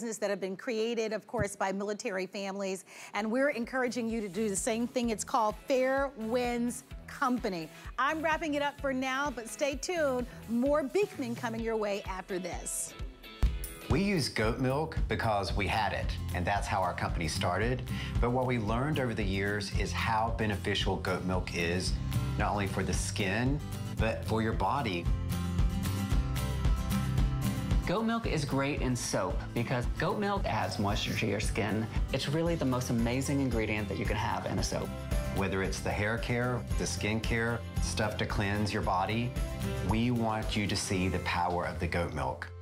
that have been created, of course, by military families, and we're encouraging you to do the same thing. It's called Fairwinds Company. I'm wrapping it up for now, but stay tuned. More Beekman coming your way after this. We use goat milk because we had it, and that's how our company started. But what we learned over the years is how beneficial goat milk is, not only for the skin, but for your body. Goat milk is great in soap because goat milk adds moisture to your skin. It's really the most amazing ingredient that you can have in a soap. Whether it's the hair care, the skin care, stuff to cleanse your body, we want you to see the power of the goat milk.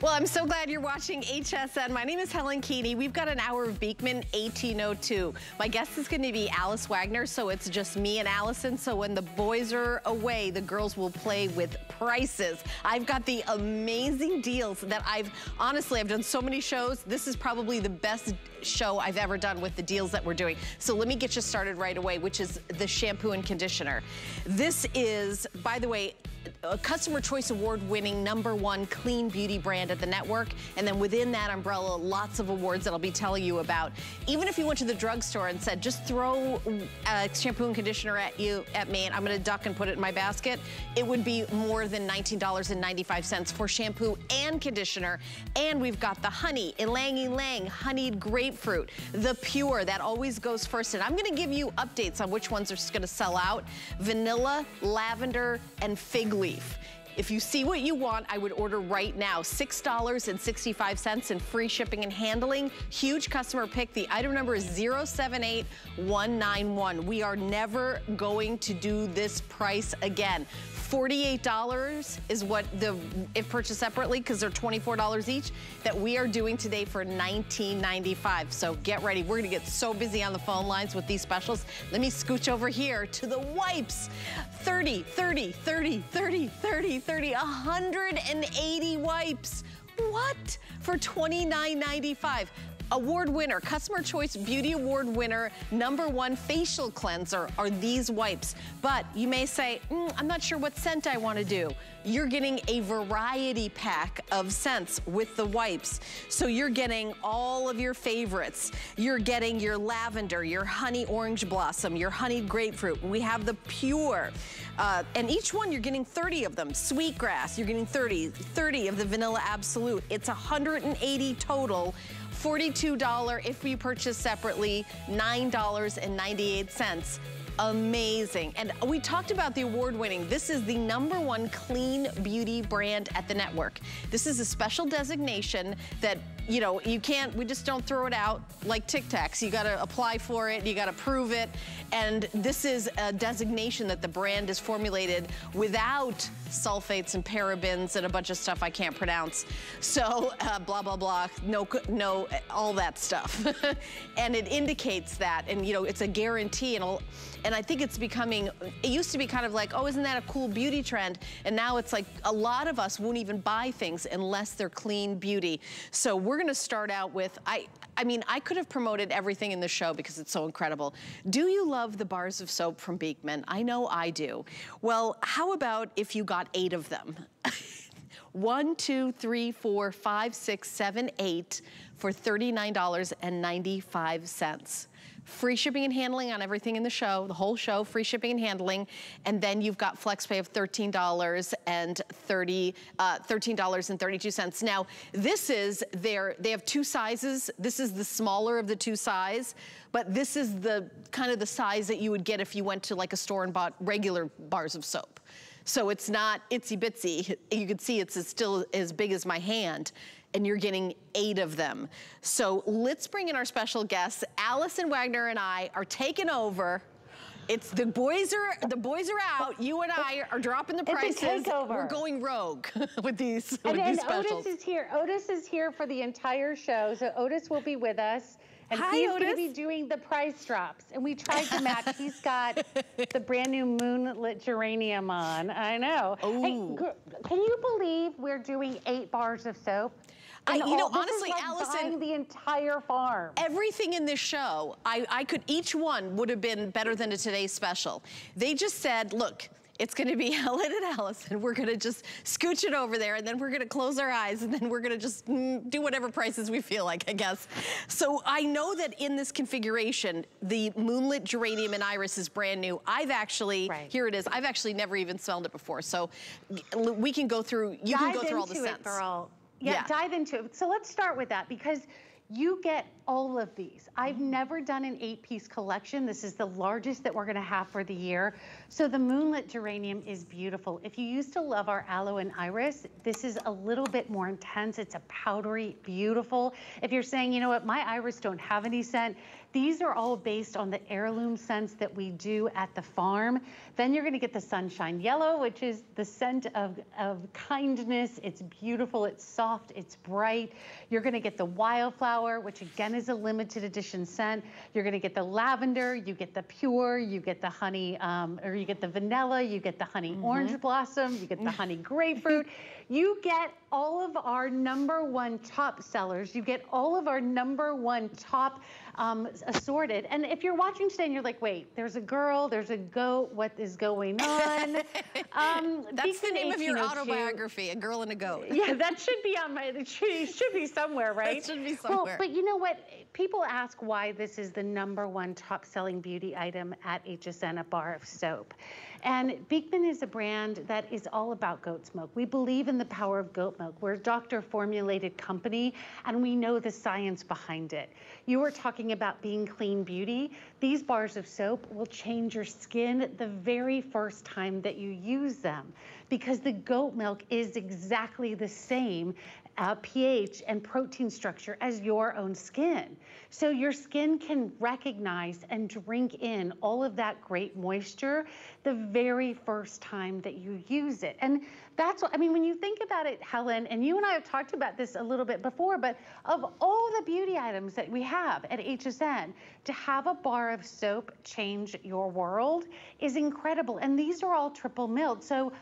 Well, I'm so glad you're watching HSN. My name is Helen Keaney. We've got an hour of Beekman 1802. My guest is going to be Alice Wagner, so it's just me and Allison. So when the boys are away, the girls will play with prices. I've got the amazing deals that I've done so many shows. This is probably the best show I've ever done with the deals that we're doing. So let me get you started right away, which is the shampoo and conditioner. This is, by the way, a Customer Choice Award-winning #1 clean beauty brand at the network, and then within that umbrella, lots of awards that I'll be telling you about. Even if you went to the drugstore and said, just throw shampoo and conditioner at me, and I'm gonna duck and put it in my basket, it would be more than $19.95 for shampoo and conditioner. And we've got the honey, ylang ylang, honeyed grapefruit, the pure, that always goes first. And I'm gonna give you updates on which ones are gonna sell out: vanilla, lavender, and fig leaf. If you see what you want, I would order right now. $6.65 in free shipping and handling. Huge customer pick. The item number is 078191. We are never going to do this price again. $48 is what the, if purchased separately, because they're $24 each, that we are doing today for $19.95. So get ready. We're gonna get so busy on the phone lines with these specials. Let me scooch over here to the wipes. 30, 30, 30, 30, 30, 30, 180 wipes. What? For $29.95. Award winner, Customer Choice Beauty Award winner, #1 facial cleanser are these wipes. But you may say, I'm not sure what scent I want to do. You're getting a variety pack of scents with the wipes. So you're getting all of your favorites. You're getting your lavender, your honey orange blossom, your honeyed grapefruit. We have the pure. And each one, you're getting 30 of them. Sweetgrass, you're getting 30 of the vanilla absolute. It's 180 total. $42 if you purchase separately, $9.98. Amazing. And we talked about the award winning. This is the #1 clean beauty brand at the network. This is a special designation that, you know, you can't, we just don't throw it out like Tic Tacs. You gotta apply for it, you gotta prove it. And this is a designation that the brand is formulated without sulfates and parabens and a bunch of stuff I can't pronounce. So blah, blah, blah, no, all that stuff. And it indicates that, and you know, it's a guarantee. And I think it's becoming, it used to be kind of like, oh, isn't that a cool beauty trend? And now it's like a lot of us won't even buy things unless they're clean beauty. So we're gonna start out with, I mean, I could have promoted everything in the show because it's so incredible. Do you love the bars of soap from Beekman? I know I do. Well, how about if you got 8 of them? 1, 2, 3, 4, 5, 6, 7, 8 for $39.95. Free shipping and handling on everything in the show, the whole show, free shipping and handling. And then you've got flex pay of $13.32. Now, this is their, they have 2 sizes. This is the smaller of the 2 size, but this is the kind of the size that you would get if you went to like a store and bought regular bars of soap. So it's not itsy bitsy. You can see it's still as big as my hand, and you're getting 8 of them. So let's bring in our special guests. Allison Wagner and I are taking over. It's the boys are out. You and I are dropping the prices. It's a takeover. We're going rogue with these. And Otis is here. Otis is here for the entire show. So Otis will be with us. And he's going to be doing the price drops. And we tried to match. He's got the brand new moonlit geranium on. I know. Ooh. Hey, can you believe we're doing 8 bars of soap? You know, honestly, like Allison, the entire farm. Everything in this show, each one would have been better than a today's special. They just said, look, It's gonna be Helen and Allison. We're gonna just scooch it over there, and then we're gonna close our eyes, and then we're gonna just do whatever prices we feel like, I guess. So I know that in this configuration, the Moonlit Geranium and Iris is brand new. I've actually, here it is, I've actually never even smelled it before. So we can go through, you can go through all the scents. Yeah, dive into it. So let's start with that, because you get all of these. I've never done an 8-piece collection. This is the largest that we're gonna have for the year. So the Moonlit Geranium is beautiful. If you used to love our Aloe and Iris, this is a little bit more intense. It's a powdery, beautiful. If you're saying, you know what, my Iris don't have any scent, these are all based on the heirloom scents that we do at the farm. Then you're gonna get the Sunshine Yellow, which is the scent of kindness. It's beautiful, it's soft, it's bright. You're gonna get the Wildflower, which again is a limited edition scent. You're gonna get the Lavender, you get the Pure, you get the Honey, or you get the Vanilla, you get the Honey Orange Blossom, you get the Honey Grapefruit. You get all of our #1 top sellers. You get all of our #1 top assorted. And if you're watching today and you're like, wait, there's a girl, there's a goat, what is going on? That's the name of your autobiography, A Girl and a Goat. Yeah, that should be on my, it should be somewhere, right? It should be somewhere. Well, but you know what? People ask why this is the #1 top selling beauty item at HSN, a bar of soap. And Beekman is a brand that is all about goat's milk. We believe in the power of goat milk. We're a doctor-formulated company, and we know the science behind it. You were talking about being clean beauty. These bars of soap will change your skin the very first time that you use them, because the goat milk is exactly the same pH and protein structure as your own skin. So your skin can recognize and drink in all of that great moisture the very first time that you use it. And that's what, I mean, when you think about it, Helen, and you and I have talked about this a little bit before, but of all the beauty items that we have at HSN, to have a bar of soap change your world is incredible. And these are all triple milled. So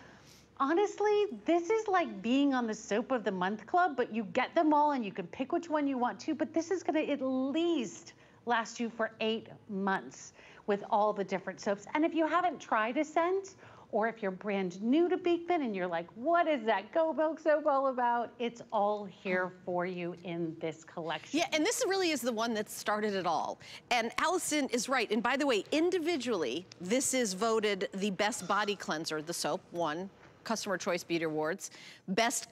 honestly, this is like being on the Soap of the Month Club, but you get them all and you can pick which one you want to, but this is gonna at least last you for 8 months with all the different soaps. And if you haven't tried a scent, or if you're brand new to Beekman and you're like, what is that goat milk soap all about? It's all here for you in this collection. Yeah, and this really is the one that started it all. And Allison is right. And by the way, individually, this is voted the best body cleanser, the soap, won Customer Choice Beauty Awards, best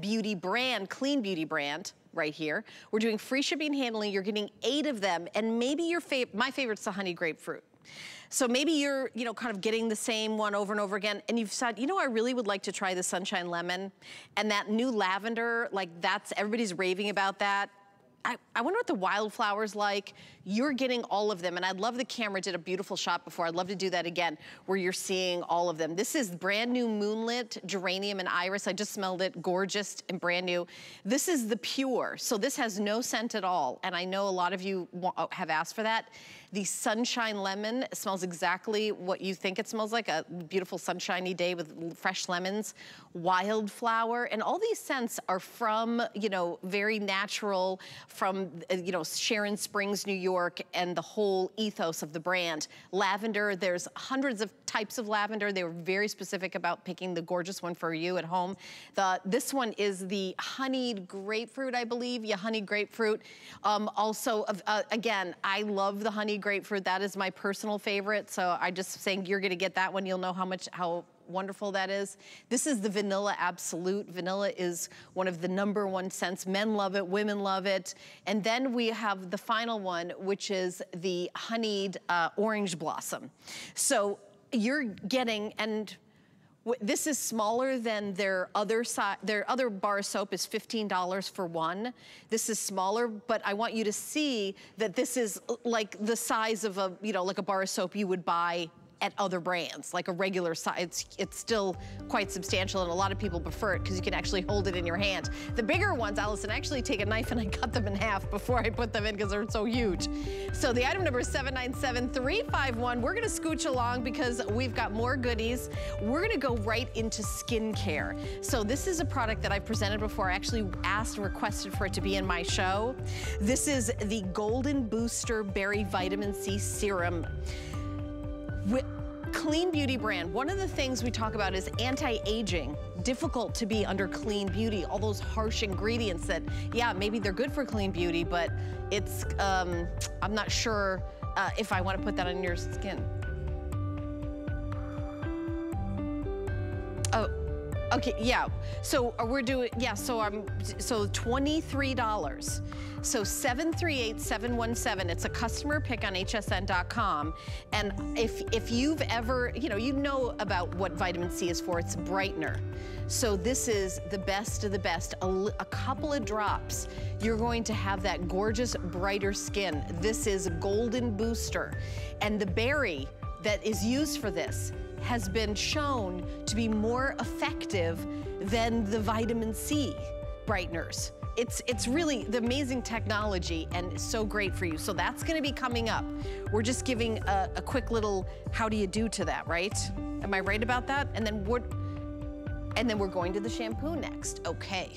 beauty brand, clean beauty brand, right here. We're doing free shipping and handling. You're getting 8 of them. And maybe your my favorite's the Honey Grapefruit. So maybe you're, you know, kind of getting the same one over and over again, and you've said, you know, I really would like to try the Sunshine Lemon and that new Lavender, like that's, everybody's raving about that. I wonder what the Wildflower's like. You're getting all of them, and I love the camera did a beautiful shot before. I'd love to do that again, where you're seeing all of them. This is brand new Moonlit Geranium and Iris. I just smelled it, gorgeous and brand new. This is the Pure, so this has no scent at all, and I know a lot of you have asked for that. The Sunshine Lemon smells exactly what you think it smells like, a beautiful sunshiny day with fresh lemons. Wildflower, and all these scents are from, you know, very natural, from, you know, Sharon Springs, New York, and the whole ethos of the brand. Lavender, there's hundreds of types of lavender. They were very specific about picking the gorgeous one for you at home. This one is the honeyed grapefruit, I believe. Yeah, honey grapefruit. Also, again, I love the honey grapefruit. That is my personal favorite. So I'm just saying you're gonna get that one. You'll know how wonderful that is. This is the Vanilla Absolute. Vanilla is one of the #1 scents. Men love it, women love it. And then we have the final one, which is the Honeyed Orange Blossom. So you're getting, and this is smaller than their other side. Their other bar of soap is $15 for one. This is smaller, but I want you to see that this is like the size of a, you know, like a bar of soap you would buy at other brands, like a regular size. It's still quite substantial, and a lot of people prefer it because you can actually hold it in your hand. The bigger ones, Allison, I actually take a knife and I cut them in half before I put them in because they're so huge. So the item number is 797-351. We're gonna scooch along because we've got more goodies. We're gonna go right into skincare. So this is a product that I've presented before. I actually asked and requested for it to be in my show. This is the Golden Booster Berry Vitamin C Serum. clean beauty brand. One of the things we talk about is anti-aging. Difficult to be under clean beauty. All those harsh ingredients that, yeah, maybe they're good for clean beauty, but it's, I'm not sure if I want to put that on your skin. Oh, okay, yeah. So we're doing, yeah, so I'm, so $23. So 738-717, it's a customer pick on hsn.com. And if you've ever, you know about what vitamin C is for, it's a brightener. So this is the best of the best. A couple of drops, you're going to have that gorgeous, brighter skin. This is Golden Booster. And the berry that is used for this has been shown to be more effective than the vitamin C brighteners. It's really the amazing technology and so great for you. So that's gonna be coming up. We're just giving a quick little how do you do to that, right? Am I right about that? And then we're going to the shampoo next. Okay.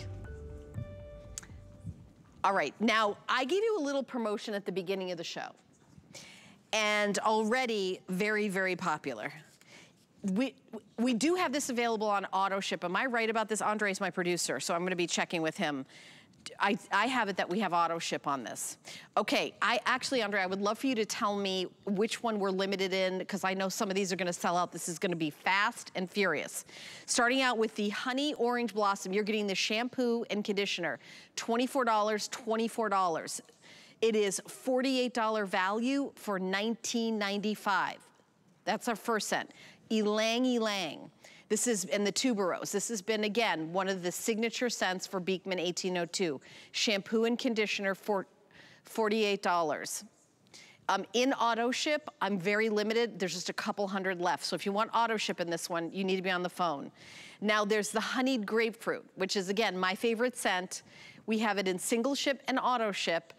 All right, now I gave you a little promotion at the beginning of the show and already very, very popular. We do have this available on auto ship. Am I right about this? Andre's my producer, so I'm gonna be checking with him. I have it that we have auto ship on this. Okay, Andre, I would love for you to tell me which one we're limited in, because I know some of these are gonna sell out. This is gonna be fast and furious. Starting out with the Honey Orange Blossom, you're getting the shampoo and conditioner. $24. It is $48 value for $19.95. That's our first scent. Ylang Ylang. This is, and the tuberose. This has been, again, one of the signature scents for Beekman 1802. Shampoo and conditioner for $48. In auto ship, I'm very limited. There's just a couple hundred left. So if you want auto ship in this one, you need to be on the phone. Now there's the Honeyed Grapefruit, which is, again, my favorite scent. We have it in single ship and auto ship.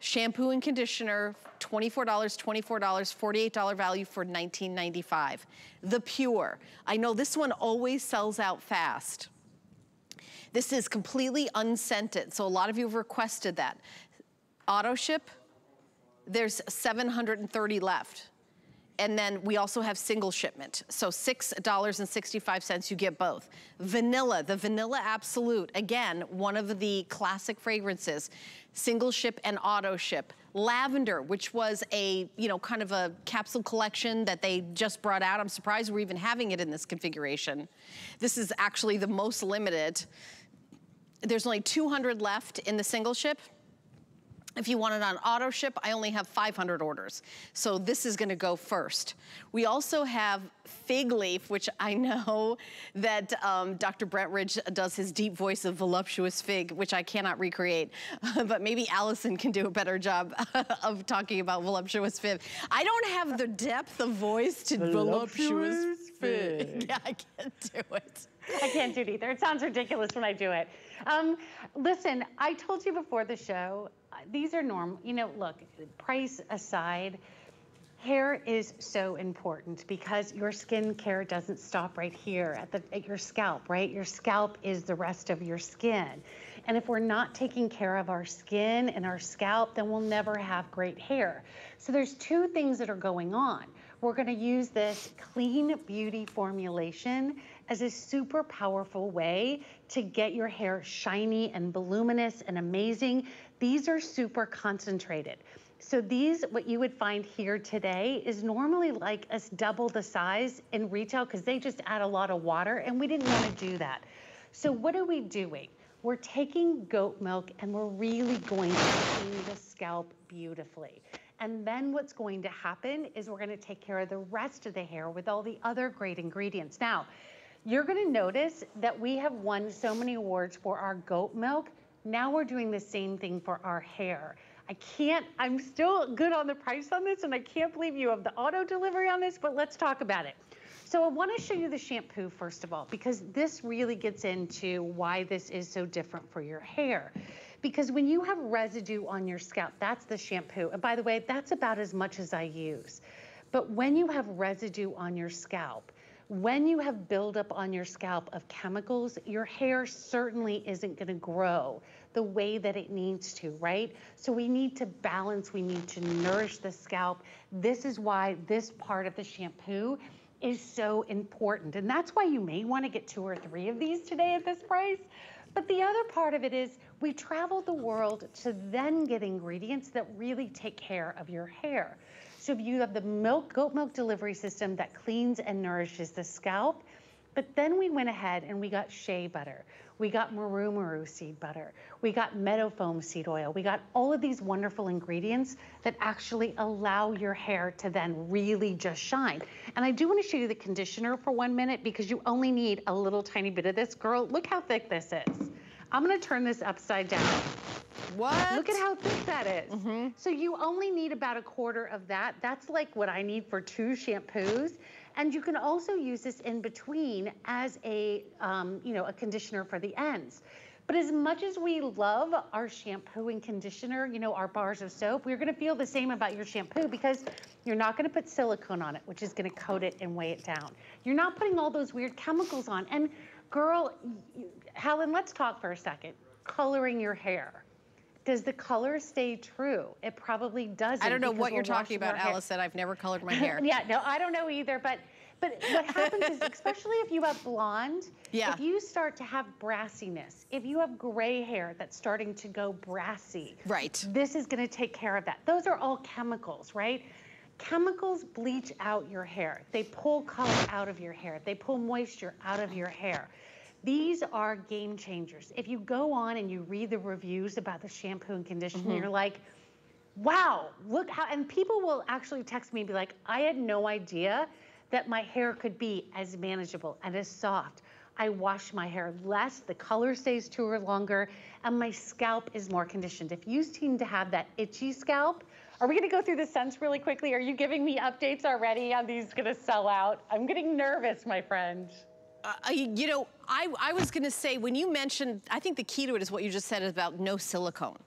Shampoo and conditioner, $24, $48 value for $19.95. The Pure. I know this one always sells out fast. This is completely unscented, so a lot of you have requested that. Auto ship, there's 730 left. And then we also have single shipment. So $6.65, you get both. Vanilla, the Vanilla Absolute. Again, one of the classic fragrances. Single ship and auto ship. Lavender, which was a, kind of a capsule collection that they just brought out. I'm surprised we're even having it in this configuration. This is actually the most limited. There's only 200 left in the single ship. If you want it on auto ship, I only have 500 orders. So this is gonna go first. We also have Fig Leaf, which I know that Dr. Brent Ridge does his deep voice of voluptuous fig, which I cannot recreate, but maybe Allison can do a better job of talking about voluptuous fig. I don't have the depth of voice to voluptuous fig. Yeah, I can't do it. I can't do it either. It sounds ridiculous when I do it. Listen, I told you before the show, these are normal. Look, price aside, hair is so important because your skin care doesn't stop right here at your scalp, right? Your scalp is the rest of your skin. And if we're not taking care of our skin and our scalp, then we'll never have great hair. So there's two things that are going on. We're gonna use this clean beauty formulation as a super powerful way to get your hair shiny and voluminous and amazing. These are super concentrated. So these, what you would find here today is normally like us double the size in retail because they just add a lot of water and we didn't want to do that. So what are we doing? We're taking goat milk and we're really going to clean the scalp beautifully. And then what's going to happen is we're gonna take care of the rest of the hair with all the other great ingredients. Now, you're gonna notice that we have won so many awards for our goat milk. Now we're doing the same thing for our hair. I'm still good on the price on this and I can't believe you have the auto delivery on this, but let's talk about it. So I wanna show you the shampoo first of all, because this really gets into why this is so different for your hair. Because when you have residue on your scalp, that's the shampoo. And by the way, that's about as much as I use. But when you have residue on your scalp, when you have buildup on your scalp of chemicals, your hair certainly isn't gonna grow the way that it needs to, right? So we need to balance, we need to nourish the scalp. This is why this part of the shampoo is so important. And that's why you may want to get 2 or 3 of these today at this price. But the other part of it is we traveled the world to then get ingredients that really take care of your hair. So if you have the milk, goat milk delivery system that cleans and nourishes the scalp, but then we went ahead and we got shea butter. We got maru seed butter. We got meadow foam seed oil. We got all of these wonderful ingredients that actually allow your hair to then really just shine. And I do want to show you the conditioner for 1 minute because you only need a little tiny bit of this. Girl, look how thick this is. I'm going to turn this upside down. What? Look at how thick that is. Mm-hmm. So you only need about a quarter of that. That's like what I need for 2 shampoos. And you can also use this in between as a, you know, a conditioner for the ends. But as much as we love our shampoo and conditioner, you know, our bars of soap, we're gonna feel the same about your shampoo because you're not gonna put silicone on it, which is gonna coat it and weigh it down. You're not putting all those weird chemicals on. And girl, Helen, let's talk for a second. Coloring your hair. Does the color stay true? It probably doesn't. I don't know what you're talking about, Allison. I've never colored my hair. Yeah, no, I don't know either. But what happens is, especially if you have blonde, yeah. If you start to have brassiness, if you have gray hair that's starting to go brassy, right. This is going to take care of that. Those are all chemicals, right? Chemicals bleach out your hair. They pull color out of your hair. They pull moisture out of your hair. These are game changers. If you go on and you read the reviews about the shampoo and conditioner, mm-hmm. You're like, wow, look how, and people will actually text me and be like, I had no idea that my hair could be as manageable and as soft. I wash my hair less, the color stays truer longer, and my scalp is more conditioned. If you seem to have that itchy scalp, are we gonna go through the scents really quickly? Are you giving me updates already on these gonna sell out? I'm getting nervous, my friend. You know, I was gonna say, when you mentioned, I think the key to it is what you just said about no silicone.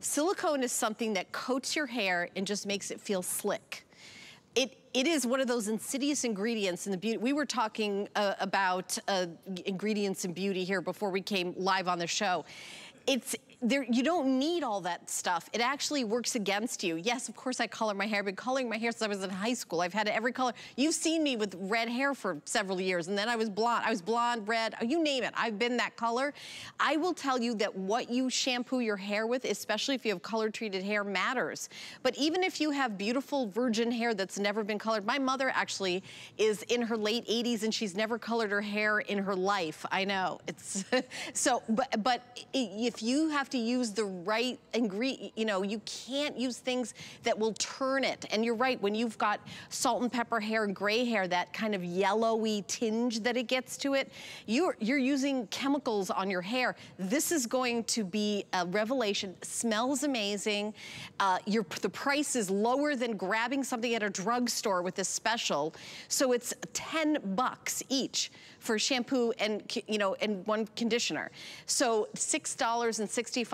Silicone is something that coats your hair and just makes it feel slick. It is one of those insidious ingredients in the beauty. We were talking about ingredients in beauty here before we came live on the show. It's there, you don't need all that stuff. It actually works against you. Yes, of course I color my hair. I've been coloring my hair since I was in high school. I've had every color. You've seen me with red hair for several years, and then I was blonde. I was blonde, red, you name it. I've been that color. I will tell you that what you shampoo your hair with, especially if you have color-treated hair, matters. But even if you have beautiful virgin hair that's never been colored, my mother actually is in her late 80s, and she's never colored her hair in her life. I know. It's so, but if you have to use the right ingredient, you know, you can't use things that will turn it. And you're right, when you've got salt and pepper hair and gray hair, that kind of yellowy tinge that it gets to it, you're using chemicals on your hair. This is going to be a revelation. Smells amazing. The price is lower than grabbing something at a drugstore with this special. So it's $10 each for shampoo and, you know, and one conditioner. So $6.65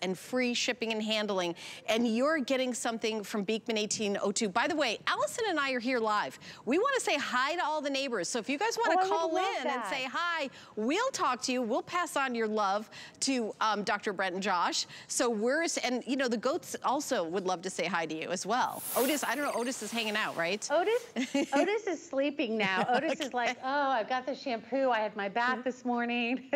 and free shipping and handling. And you're getting something from Beekman 1802. By the way, Allison and I are here live. We want to say hi to all the neighbors. So if you guys want to call in and say hi, we'll talk to you. We'll pass on your love to Dr. Brent and Josh. So we're, and you know, the goats also would love to say hi to you as well. Otis, I don't know, Otis is hanging out, right? Otis, Otis is sleeping now. Otis okay. Is like, oh, I've got the shampoo. I had my bath this morning.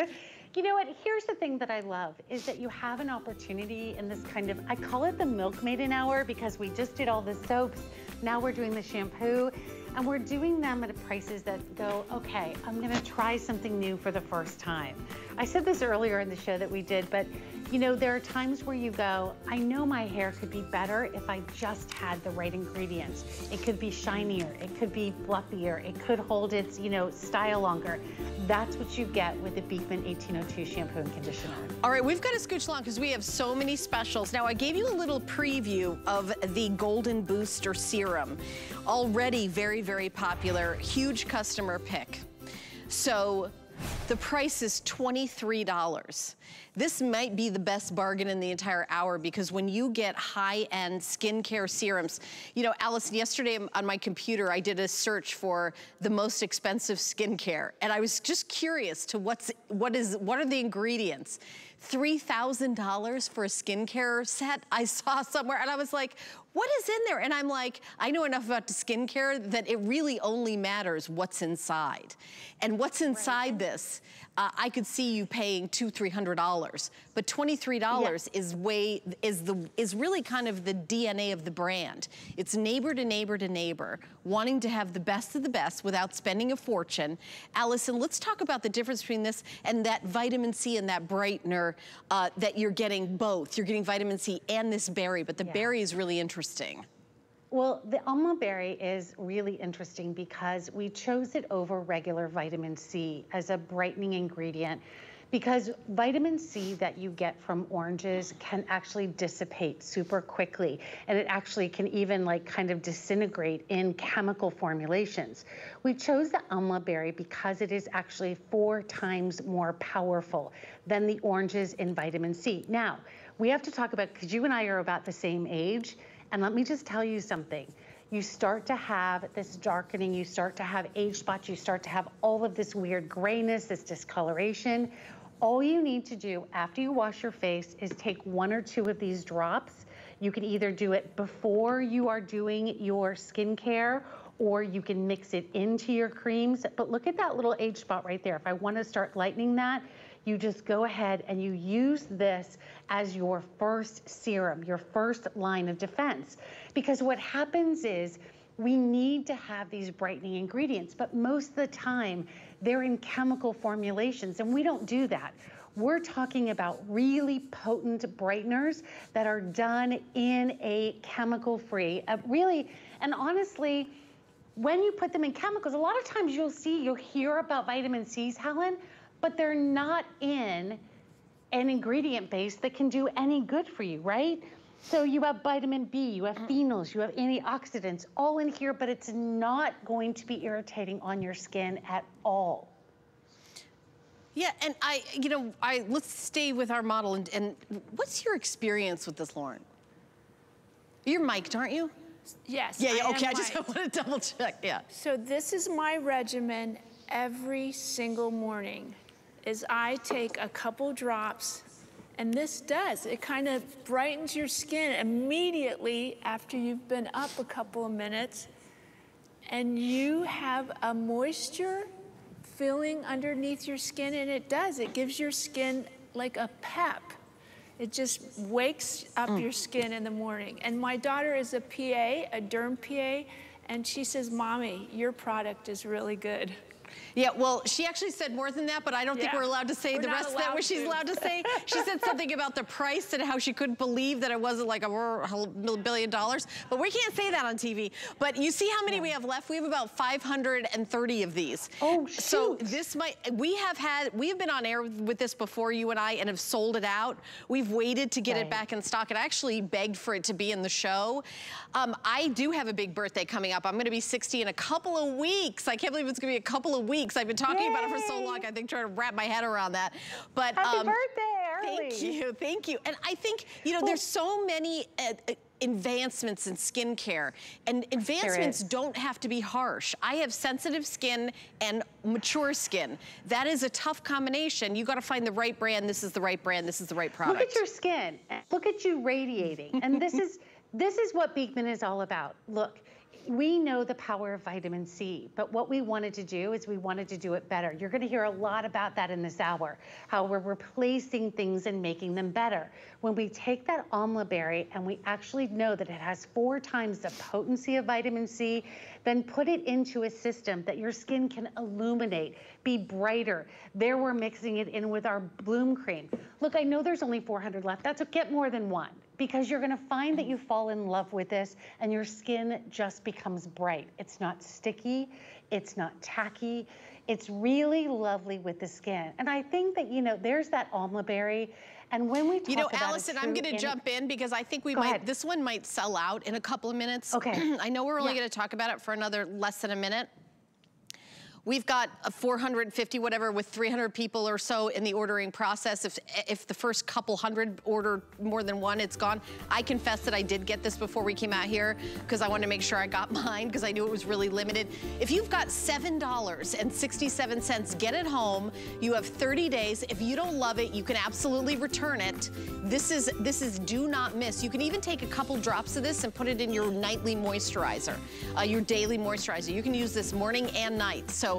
You know what, here's the thing that I love, is that you have an opportunity in this kind of, I call it the milkmaiden hour because we just did all the soaps, now we're doing the shampoo, and we're doing them at prices that go, okay, I'm gonna try something new for the first time. I said this earlier in the show that we did, but you know, there are times where you go, I know my hair could be better if I just had the right ingredients. It could be shinier, it could be fluffier, it could hold its, you know, style longer. That's what you get with the Beekman 1802 shampoo and conditioner. All right, we've got to scooch along because we have so many specials. Now, I gave you a little preview of the Golden Booster Serum. Already very, very popular, huge customer pick. So the price is $23. This might be the best bargain in the entire hour because when you get high-end skincare serums, you know, Allison, yesterday on my computer, I did a search for the most expensive skincare, and I was just curious to what are the ingredients. $3,000 for a skincare set I saw somewhere, and I was like, what is in there? And I'm like, I know enough about skincare that it really only matters what's inside. And what's inside this, I could see you paying $200–$300, but $23 is really kind of the DNA of the brand. It's neighbor to neighbor to neighbor, wanting to have the best of the best without spending a fortune. Allison, let's talk about the difference between this and that vitamin C and that brightener that you're getting both. You're getting vitamin C and this berry, but the berry is really interesting. Well, the Alma berry is really interesting because we chose it over regular vitamin C as a brightening ingredient, because vitamin C that you get from oranges can actually dissipate super quickly, and it actually can even like kind of disintegrate in chemical formulations. We chose the Alma berry because it is actually 4 times more powerful than the oranges in vitamin C. Now, we have to talk about, because you and I are about the same age, and let me just tell you something. You start to have this darkening, you start to have age spots, you start to have all of this weird grayness, this discoloration. All you need to do after you wash your face is take 1 or 2 of these drops. You can either do it before you are doing your skincare, or you can mix it into your creams. But look at that little age spot right there. If I want to start lightening that, you just go ahead and you use this as your first serum, your first line of defense. Because what happens is we need to have these brightening ingredients, but most of the time they're in chemical formulations, and we don't do that. We're talking about really potent brighteners that are done in a chemical-free, really, and honestly, when you put them in chemicals, a lot of times you'll hear about vitamin C's, Helen, but they're not in an ingredient base that can do any good for you, right? So you have vitamin B, you have phenols, you have antioxidants all in here, but it's not going to be irritating on your skin at all. Yeah, and let's stay with our model, and what's your experience with this, Lauren? You're mic'd, aren't you? Yes. Yeah, okay, I just want to double check, yeah. So this is my regimen every single morning. Is I take a couple drops, and this does, it kind of brightens your skin immediately after you've been up a couple of minutes, and you have a moisture feeling underneath your skin, and it does, it gives your skin like a pep. It just wakes up your skin in the morning. And my daughter is a PA, a derm PA, and she says, Mommy, your product is really good. Yeah, well, she actually said more than that, but I don't think we're allowed to say the rest of that, what she's allowed to say. She said something about the price and how she couldn't believe that it wasn't like $1 billion, but we can't say that on TV. But you see how many we have left? We have about 530 of these. Oh, shoot. So this might, we've been on air with this before, you and I, and have sold it out. We've waited to get it back in stock, and I actually begged for it to be in the show. I do have a big birthday coming up. I'm gonna be 60 in a couple of weeks. I can't believe it's gonna be a couple of weeks. I've been talking about it for so long, I think trying to wrap my head around that. But happy birthday, early. Thank you. And I think, you know, there's so many advancements in skincare, and advancements don't have to be harsh. I have sensitive skin and mature skin. That is a tough combination. You got to find the right brand. This is the right brand. This is the right product. Look at your skin. Look at you radiating. And this is what Beekman is all about. Look. We know the power of vitamin C, but what we wanted to do is we wanted to do it better. You're going to hear a lot about that in this hour, how we're replacing things and making them better. When we take that Alma berry and we actually know that it has 4 times the potency of vitamin C, then put it into a system that your skin can illuminate, be brighter. There we're mixing it in with our bloom cream. Look, I know there's only 400 left. That's get more than one, because you're gonna find that you fall in love with this and your skin just becomes bright. It's not sticky, it's not tacky, it's really lovely with the skin. And I think that, you know, there's that Alma berry. And when we talk about Allison, I'm going to jump in because I think we might, this one might sell out in a couple of minutes. Okay. I know we're only going to talk about it for another less than a minute. We've got a 450 whatever with 300 people or so in the ordering process. If the first couple hundred order more than one, it's gone. I confess that I did get this before we came out here because I wanted to make sure I got mine because I knew it was really limited. If you've got $7.67, get it home. You have 30 days. If you don't love it, you can absolutely return it. This is do not miss. You can even take a couple drops of this and put it in your nightly moisturizer, your daily moisturizer. You can use this morning and night. So.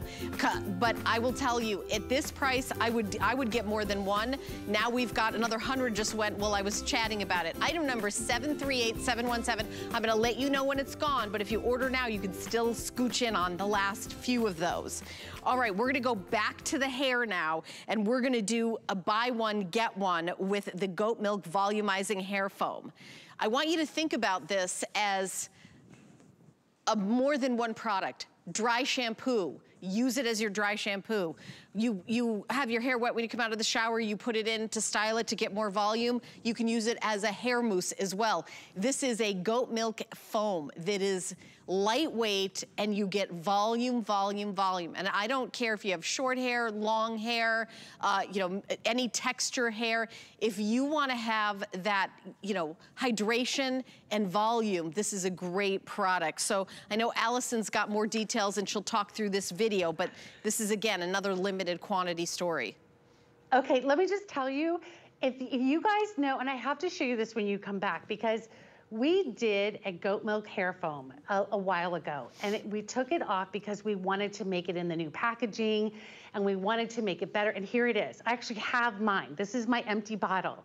But I will tell you, at this price, I would get more than one. Now we've got another 100 just went while I was chatting about it. Item number 738717. I'm gonna let you know when it's gone, but if you order now, you can still scooch in on the last few of those. All right, we're gonna go back to the hair now, and we're gonna do a buy one, get one with the goat milk volumizing hair foam. I want you to think about this as a more than one product. Dry shampoo. Use it as your dry shampoo. You have your hair wet when you come out of the shower, you put it in to style it to get more volume. You can use it as a hair mousse as well. This is a goat milk foam that is lightweight and you get volume, volume, volume. And I don't care if you have short hair, long hair, you know, any texture hair. If you wanna have that, you know, hydration and volume, this is a great product. So I know Allison's got more details and she'll talk through this video, but this is again, another limited quantity story. Okay, let me just tell you, if you guys know, and I have to show you this when you come back because we did a goat milk hair foam a while ago, and we took it off because we wanted to make it in the new packaging and we wanted to make it better, and here it is. I actually have mine. This is my empty bottle.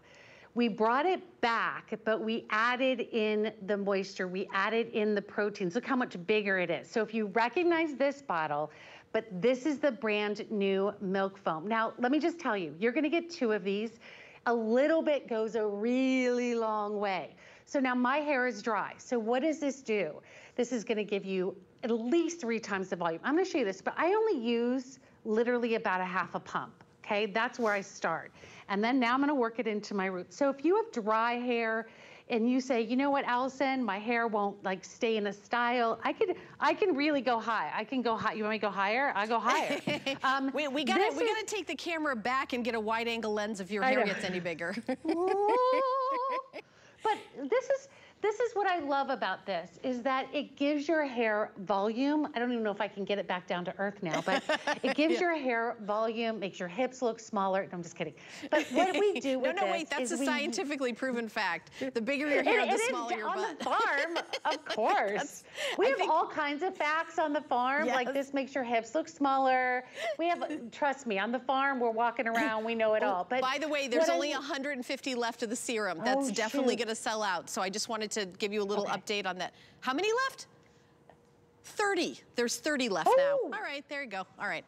We brought it back, but we added in the moisture. We added in the proteins. Look how much bigger it is. So if you recognize this bottle, but this is the brand new milk foam. Now, let me just tell you, you're gonna get two of these. A little bit goes a really long way. So now my hair is dry. So what does this do? This is gonna give you at least 3 times the volume. I'm gonna show you this, but I only use literally about a half a pump, okay? That's where I start. And then now I'm gonna work it into my roots. So if you have dry hair and you say, you know what, Allison, my hair won't like stay in a style, I can really go high. I can go high. You want me to go higher? I go higher. We gotta take the camera back and get a wide angle lens if your hair gets any bigger. But this is what I love about this, is that it gives your hair volume. I don't even know if I can get it back down to earth now, but it gives your hair volume, makes your hips look smaller. No, I'm just kidding. But what we do with wait, that's a scientifically proven fact. The bigger your hair, the smaller your butt. On the farm, of course. We have all kinds of facts on the farm, like this makes your hips look smaller. We have, trust me, on the farm, we're walking around, we know it all. But by the way, there's only 150 left of the serum. That's definitely gonna sell out, so I just wanted to give you a little update on that. How many left? 30. There's 30 left now. All right, there you go. All right.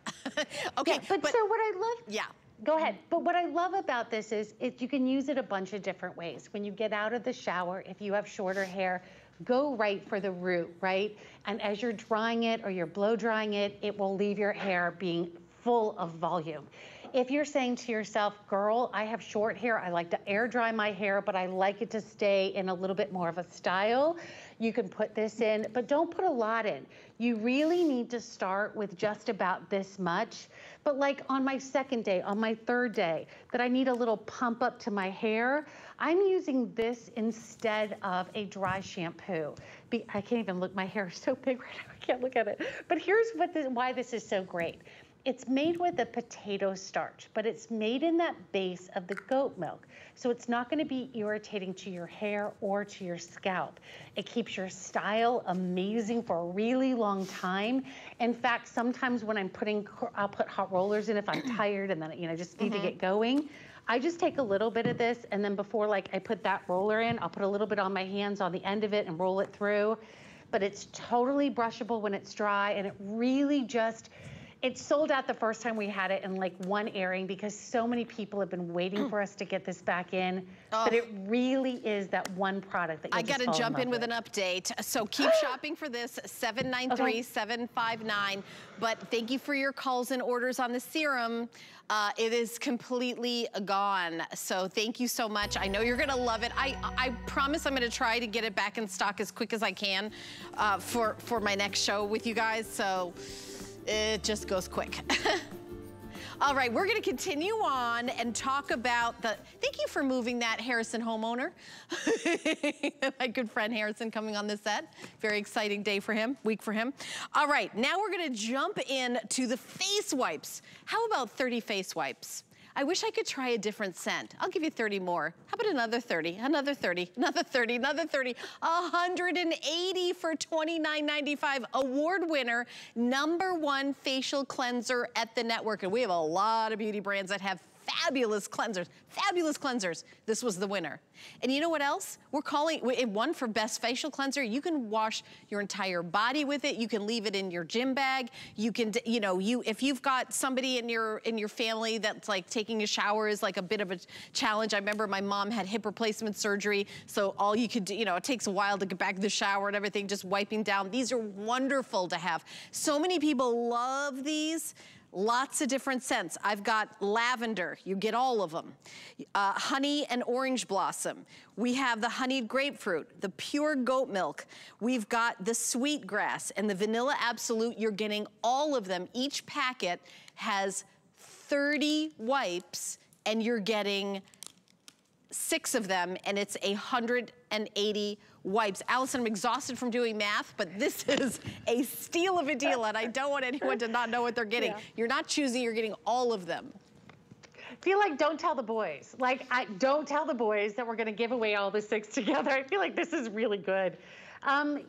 Okay. Yeah, but so what I love. Yeah. Go ahead. But what I love about this is you can use it a bunch of different ways. When you get out of the shower, if you have shorter hair, go right for the root, right? And as you're drying it or you're blow drying it, it will leave your hair being full of volume. If you're saying to yourself, girl, I have short hair, I like to air dry my hair, but I like it to stay in a little bit more of a style, you can put this in, but don't put a lot in. You really need to start with just about this much. But like on my second day, on my third day, that I need a little pump up to my hair, I'm using this instead of a dry shampoo. I can't even look, my hair is so big right now, I can't look at it. But here's what why this is so great. It's made with a potato starch, but it's made in that base of the goat milk. So it's not gonna be irritating to your hair or to your scalp. It keeps your style amazing for a really long time. In fact, sometimes when I'll put hot rollers in if I'm tired and then, you know, just need to get going. I just take a little bit of this, and then before like I put that roller in, I'll put a little bit on my hands on the end of it and roll it through. But it's totally brushable when it's dry, and it really just, it sold out the first time we had it in like one airing because so many people have been waiting for us to get this back in. Oh. But it really is that one product that you just fall in love with. I gotta jump in with an update. So keep shopping for this, 793-759. But thank you for your calls and orders on the serum. It is completely gone. So thank you so much. I know you're gonna love it. I promise I'm gonna try to get it back in stock as quick as I can for my next show with you guys. So It just goes quick. All right, we're gonna continue on and talk about the, thank you for moving that, Harrison homeowner. My good friend Harrison coming on this set. Very exciting day for him, week for him. All right, now we're gonna jump in to the face wipes. How about 30 face wipes? I wish I could try a different scent. I'll give you 30 more. How about another 30, another 30, another 30, another 30, 180 for $29.95. Award winner, #1 facial cleanser at the network. And we have a lot of beauty brands that have fabulous cleansers, fabulous cleansers. This was the winner. And you know what else? We're calling it one for best facial cleanser. You can wash your entire body with it. You can leave it in your gym bag. You can, you know, you, if you've got somebody in your family that's like taking a shower is like a bit of a challenge. I remember my mom had hip replacement surgery. So all you could do, you know, it takes a while to get back to the shower and everything, just wiping down. These are wonderful to have. So many people love these. Lots of different scents. I've got lavender, you get all of them. Honey and orange blossom. We have the honeyed grapefruit, the pure goat milk. We've got the sweet grass and the vanilla absolute. You're getting all of them. Each packet has 30 wipes and you're getting 6 of them, and it's 180 wipes. Allison, I'm exhausted from doing math, but this is a steal of a deal, and I don't want anyone to not know what they're getting. Yeah. You're not choosing, you're getting all of them. Feel like don't tell the boys. Like, I don't tell the boys that we're gonna give away all the 6 together. I feel like this is really good.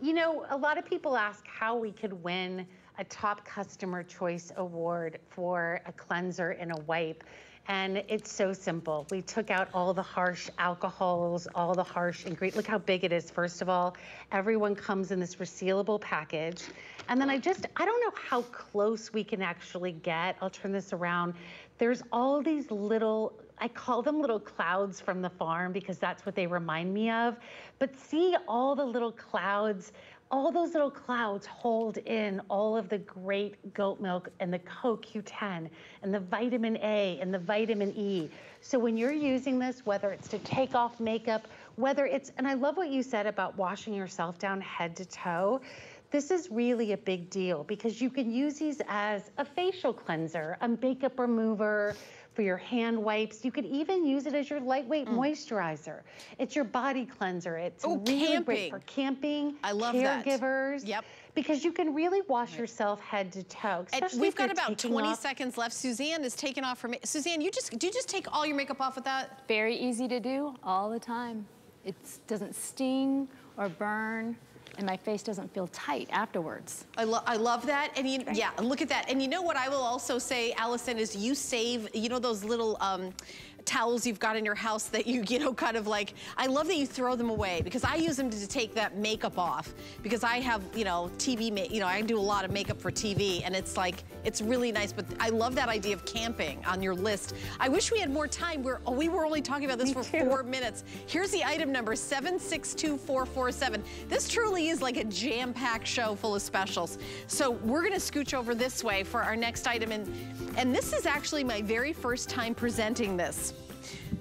You know, a lot of people ask how we could win a top customer choice award for a cleanser and a wipe. And it's so simple. We took out all the harsh alcohols, all the harsh ingredients. Look how big it is, first of all. Everyone comes in this resealable package. And then I don't know how close we can actually get. I'll turn this around. There's all these little, I call them little clouds from the farm because that's what they remind me of. But see all the little clouds. All those little clouds hold in all of the great goat milk and the CoQ10 and the vitamin A and the vitamin E. So when you're using this, whether it's to take off makeup, whether it's, and I love what you said about washing yourself down head to toe. This is really a big deal because you can use these as a facial cleanser, a makeup remover, for your hand wipes. You could even use it as your lightweight moisturizer. It's your body cleanser. It's really great for camping. I love that. Caregivers. Yep. Because you can really wash yourself head to toe. We've got about 20 seconds left. Suzanne is taking off her makeup. Suzanne, do you just take all your makeup off with that? Very easy to do all the time. It doesn't sting or burn. And my face doesn't feel tight afterwards. I love that, and yeah, look at that. And you know what I will also say, Allison, is you save, you know, those little towels you've got in your house that you know, kind of like, I love that you throw them away because I use them to take that makeup off because I have, you know, TV, you know, I do a lot of makeup for TV and it's like, it's really nice, but I love that idea of camping on your list. I wish we had more time. We were only talking about this for 4 minutes. Here's the item number, 762447. This truly is like a jam-packed show full of specials. So we're gonna scooch over this way for our next item, and this is actually my very first time presenting this.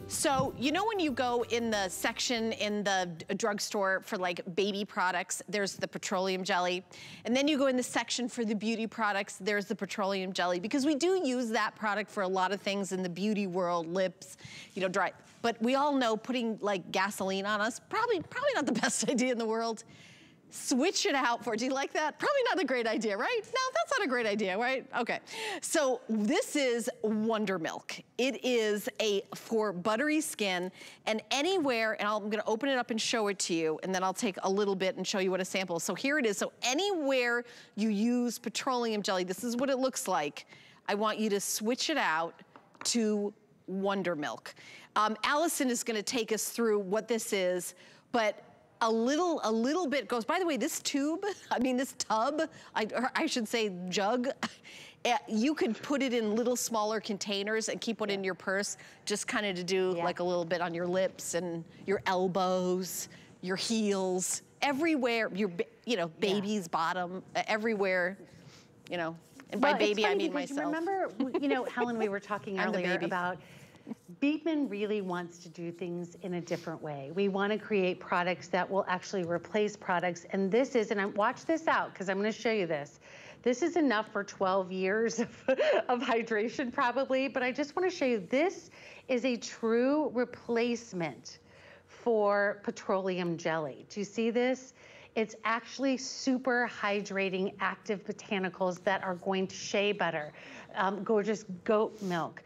So you know when you go in the section in the drugstore for like baby products, there's the petroleum jelly. And then you go in the section for the beauty products, there's the petroleum jelly. Because we do use that product for a lot of things in the beauty world, lips, you know, dry. But we all know putting like gasoline on us, probably not the best idea in the world. Switch it out for, do you like that? Probably not a great idea, right? No, that's not a great idea, right? Okay, so this is Wonder Milk. It is for buttery skin, and anywhere, and I'm gonna open it up and show it to you, and then I'll take a little bit and show you what a sample. So here it is, so anywhere you use petroleum jelly, this is what it looks like. I want you to switch it out to Wonder Milk. Allison is gonna take us through what this is, but a little bit goes, by the way, this tube, I mean this tub, or I should say jug, you could put it in little smaller containers and keep one in your purse, just kind of to do like a little bit on your lips and your elbows, your heels, everywhere, your, you know, baby's bottom, everywhere, you know, and by baby I mean myself. Remember, you know, Helen, we were talking earlier about Beekman really wants to do things in a different way. We want to create products that will actually replace products. And this is, and watch this out because I'm going to show you this. This is enough for 12 years of hydration probably, but I just want to show you, this is a true replacement for petroleum jelly. Do you see this? It's actually super hydrating active botanicals that are going to shea butter, gorgeous goat milk,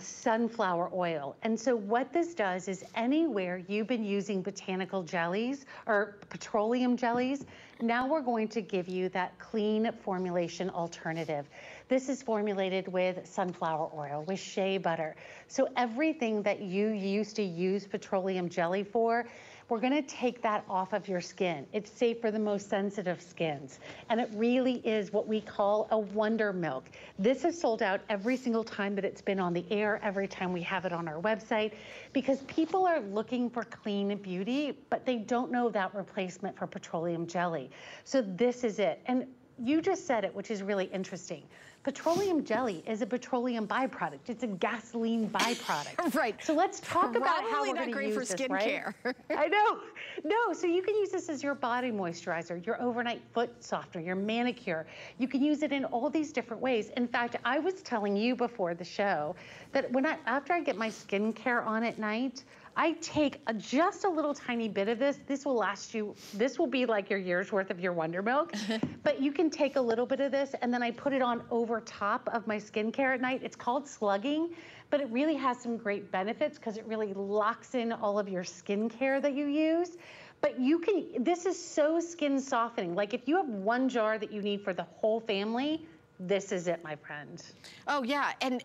sunflower oil. And so what this does is anywhere you've been using botanical jellies or petroleum jellies, now we're going to give you that clean formulation alternative. This is formulated with sunflower oil, with shea butter. So everything that you used to use petroleum jelly for, we're gonna take that off of your skin. It's safe for the most sensitive skins. And it really is what we call a wonder milk. This is sold out every single time that it's been on the air, every time we have it on our website, because people are looking for clean beauty, but they don't know that replacement for petroleum jelly. So this is it. And you just said it, which is really interesting. Petroleum jelly is a petroleum byproduct. It's a gasoline byproduct. Right. So let's talk about how we're going to use this, skincare. Right? I know. No, so you can use this as your body moisturizer, your overnight foot softener, your manicure. You can use it in all these different ways. In fact, I was telling you before the show that when after I get my skincare on at night, I take just a little tiny bit of this. This will last you, this will be like your year's worth of your Wonder Milk, but you can take a little bit of this and then I put it on over top of my skincare at night. It's called slugging, but it really has some great benefits because it really locks in all of your skincare that you use. But you can, this is so skin softening. Like if you have one jar that you need for the whole family, this is it, my friend. Oh yeah, and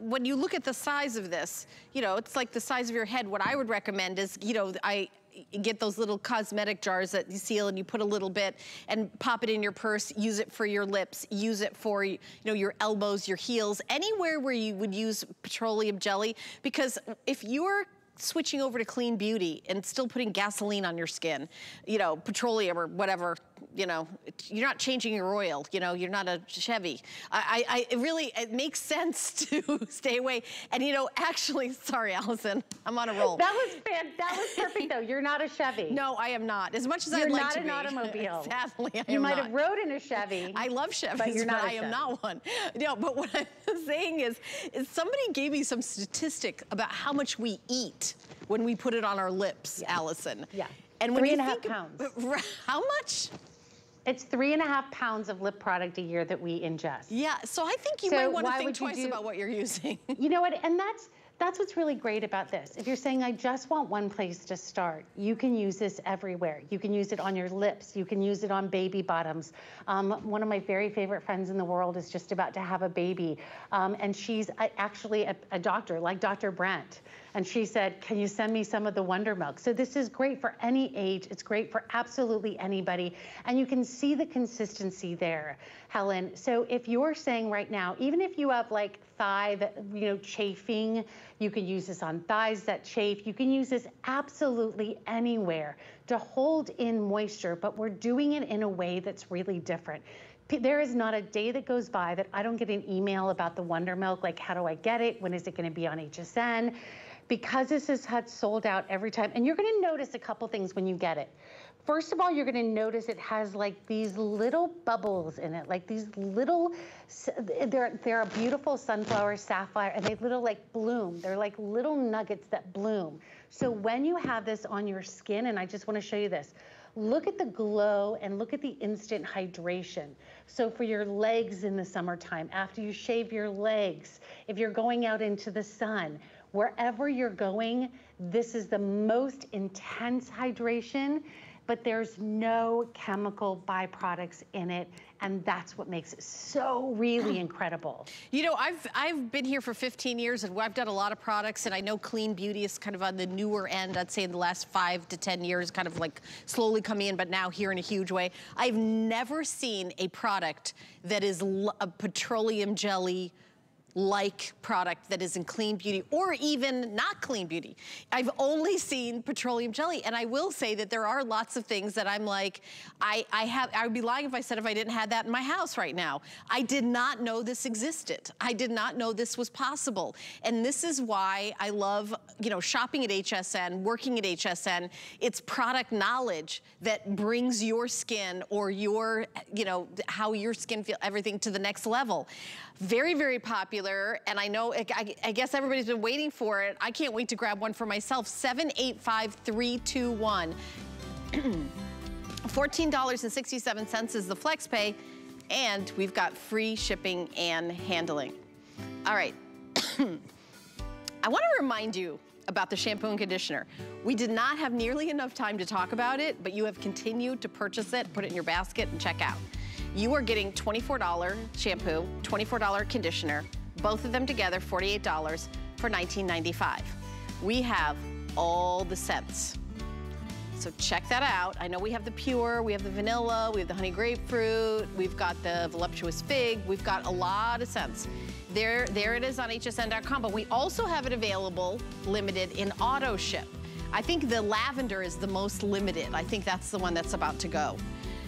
when you look at the size of this, you know, it's like the size of your head. What I would recommend is, you know, I get those little cosmetic jars that you seal and you put a little bit and pop it in your purse, use it for your lips, use it for, you know, your elbows, your heels, anywhere where you would use petroleum jelly. Because if you're switching over to clean beauty and still putting gasoline on your skin, you know, petroleum or whatever, you know, you're not changing your oil, you know, you're not a Chevy. It makes sense to stay away. And you know, actually, sorry, Allison, I'm on a roll. That was perfect though. You're not a Chevy. No, I am not. As much as I'd like to be. You're not an automobile. Sadly, I am not. You might have rode in a Chevy. I love Chevys, but you're not. I am not one. No, but what I'm saying is somebody gave me some statistic about how much we eat when we put it on our lips, yeah. Allison. Yeah. And when 3.5 pounds. How much? It's 3.5 pounds of lip product a year that we ingest. Yeah, so I think you might want to think twice about what you're using. You know what, and that's what's really great about this. If you're saying, I just want one place to start, you can use this everywhere. You can use it on your lips. You can use it on baby bottoms. One of my very favorite friends in the world is just about to have a baby, and she's actually a doctor, like Dr. Brent. And she said, can you send me some of the Wonder Milk? So this is great for any age. It's great for absolutely anybody. And you can see the consistency there, Helen. So if you're saying right now, even if you have like thigh that, you know, chafing, you can use this on thighs that chafe. You can use this absolutely anywhere to hold in moisture, but we're doing it in a way that's really different. There is not a day that goes by that I don't get an email about the Wonder Milk, like how do I get it? When is it gonna be on HSN? Because this is sold out every time. And you're gonna notice a couple things when you get it. First of all, you're gonna notice it has like these little bubbles in it, like these little, they're a beautiful sunflower, sapphire, and they little like bloom. They're like little nuggets that bloom. So when you have this on your skin, and I just wanna show you this, look at the glow and look at the instant hydration. So for your legs in the summertime, after you shave your legs, if you're going out into the sun, wherever you're going, this is the most intense hydration, but there's no chemical byproducts in it. And that's what makes it so really incredible. You know, I've been here for 15 years and I've done a lot of products, and I know clean beauty is kind of on the newer end. I'd say in the last 5 to 10 years, kind of like slowly coming in, but now here in a huge way. I've never seen a product that is a petroleum jelly like product that is in clean beauty or even not clean beauty. I've only seen petroleum jelly, and I will say that there are lots of things that I'm like, I would be lying if I said if I didn't have that in my house right now. I did not know this existed. I did not know this was possible. And this is why I love, you know, shopping at HSN, working at HSN. It's product knowledge that brings your skin or your, you know, how your skin feels, everything to the next level. Very, very popular, and I know, I guess everybody's been waiting for it. I can't wait to grab one for myself. 785-321. $14.67 is the flex pay, and we've got free shipping and handling. All right. I want to remind you about the shampoo and conditioner. We did not have nearly enough time to talk about it, but you have continued to purchase it, put it in your basket, and check out. You are getting $24 shampoo, $24 conditioner, both of them together, $48 for $19.95. We have all the scents. So check that out. I know we have the pure, we have the vanilla, we have the honey grapefruit, we've got the voluptuous fig, we've got a lot of scents. There it is on hsn.com, but we also have it available, limited, in auto ship. I think the lavender is the most limited. I think that's the one that's about to go.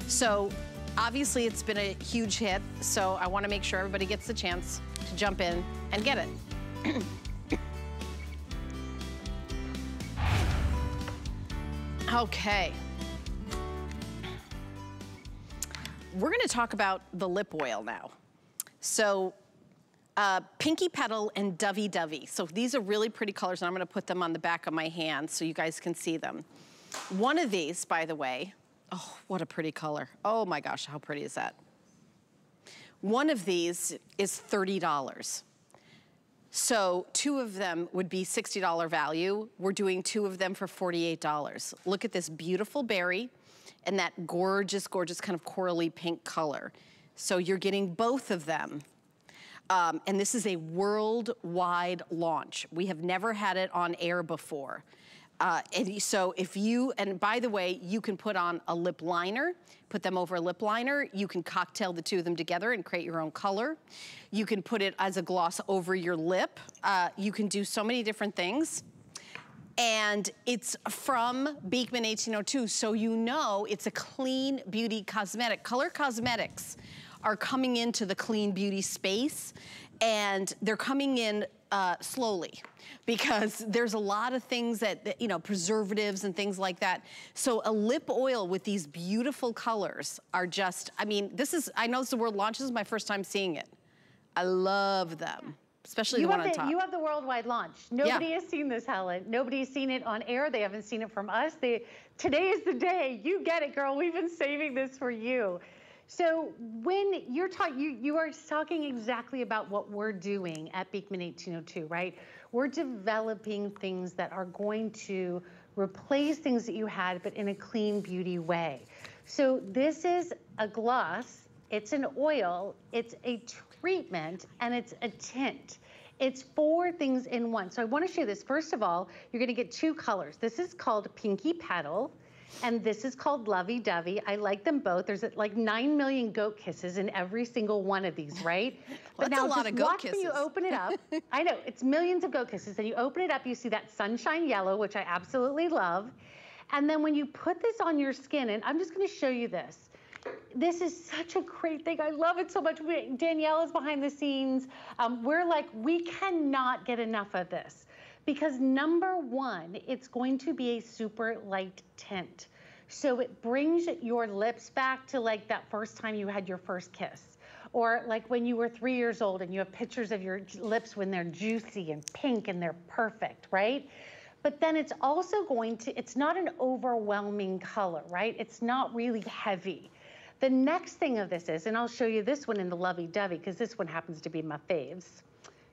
So, obviously, it's been a huge hit, so I want to make sure everybody gets the chance to jump in and get it. Okay. We're going to talk about the lip oil now. So, Pinky Petal and Dovey Dovey. So these are really pretty colors, and I'm going to put them on the back of my hand so you guys can see them. One of these, by the way, oh, what a pretty color. Oh my gosh, how pretty is that? One of these is $30. So two of them would be $60 value. We're doing two of them for $48. Look at this beautiful berry and that gorgeous, gorgeous kind of corally pink color. So you're getting both of them. And this is a worldwide launch. We have never had it on air before. And so if you, and by the way, you can put on a lip liner, put them over a lip liner. You can cocktail the two of them together and create your own color. You can put it as a gloss over your lip. You can do so many different things. And it's from Beekman 1802, so you know it's a clean beauty cosmetic. Color cosmetics are coming into the clean beauty space, and they're coming in slowly, because there's a lot of things that, you know, preservatives and things like that. So a lip oil with these beautiful colors are just, I mean, this is, I know it's the world launch. This is my first time seeing it. I love them, especially the one on top. You have the worldwide launch. Nobody has seen this, Helen. Nobody's seen it on air. They haven't seen it from us. Today is the day. You get it, girl. We've been saving this for you. So when you're talking, you are talking exactly about what we're doing at Beekman 1802, right? We're developing things that are going to replace things that you had, but in a clean beauty way. So this is a gloss, it's an oil, it's a treatment, and it's a tint. It's four things in one. So I want to show you this. First of all, you're going to get two colors. This is called Pinky Petal, and this is called Lovey Dovey. I like them both. There's like 9 million goat kisses in every single one of these, right? Well, but that's now a lot of goat kisses. When you open it up, I know, it's millions of goat kisses. And you open it up, you see that sunshine yellow, which I absolutely love. And then when you put this on your skin, and I'm just going to show you this. This is such a great thing. I love it so much. Danielle is behind the scenes. We're like, we cannot get enough of this. Because number one, it's going to be a super light tint. So it brings your lips back to like that first time you had your first kiss, or like when you were 3 years old and you have pictures of your lips when they're juicy and pink and they're perfect, right? But then it's also going to, it's not an overwhelming color, right? It's not really heavy. The next thing of this is, and I'll show you this one in the Lovey Dovey, because this one happens to be my faves,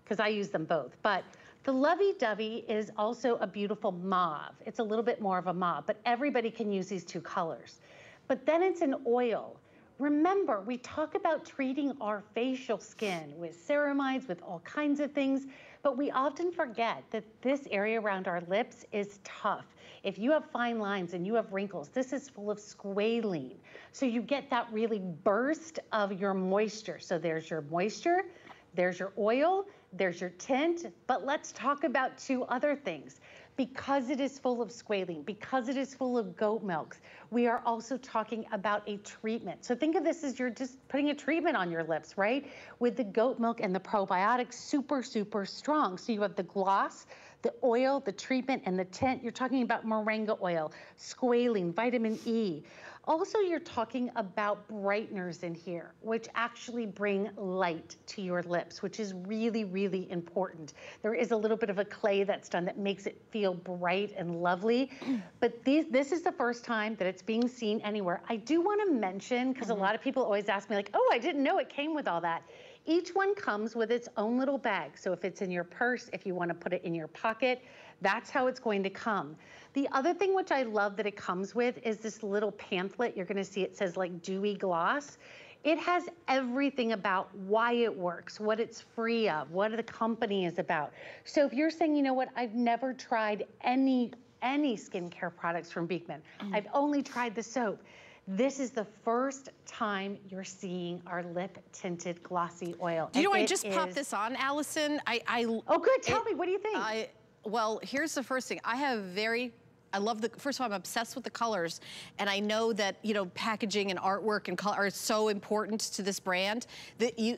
because I use them both, but the Lovey Dovey is also a beautiful mauve. It's a little bit more of a mauve, but everybody can use these two colors. But then it's an oil. Remember, we talk about treating our facial skin with ceramides, with all kinds of things, but we often forget that this area around our lips is tough. If you have fine lines and you have wrinkles, this is full of squalene. So you get that really burst of your moisture. So there's your moisture, there's your oil, There's your tint, but let's talk about two other things. Because it is full of squalene, because it is full of goat milks, we are also talking about a treatment. So think of this as you're just putting a treatment on your lips, right? With the goat milk and the probiotics, super, super strong. So you have the gloss, the oil, the treatment, and the tint. You're talking about moringa oil, squalene, vitamin E. Also, you're talking about brighteners in here, which actually bring light to your lips, which is really, really important. There is a little bit of a clay that's done that makes it feel bright and lovely. But this is the first time that it's being seen anywhere. I do want to mention, because a lot of people always ask me, like, oh, I didn't know it came with all that. Each one comes with its own little bag. So if it's in your purse, if you want to put it in your pocket, that's how it's going to come. The other thing which I love that it comes with is this little pamphlet. You're going to see it says like Dewy Gloss. It has everything about why it works, what it's free of, what the company is about. So if you're saying, you know what, I've never tried any skincare products from Beekman. I've only tried the soap. This is the first time you're seeing our lip tinted glossy oil. Do you know, I just popped this on, Allison. Oh, good. Tell me, what do you think? Well, here's the first thing. I love the, first of all, I'm obsessed with the colors. And I know that, you know, packaging and artwork and color are so important to this brand.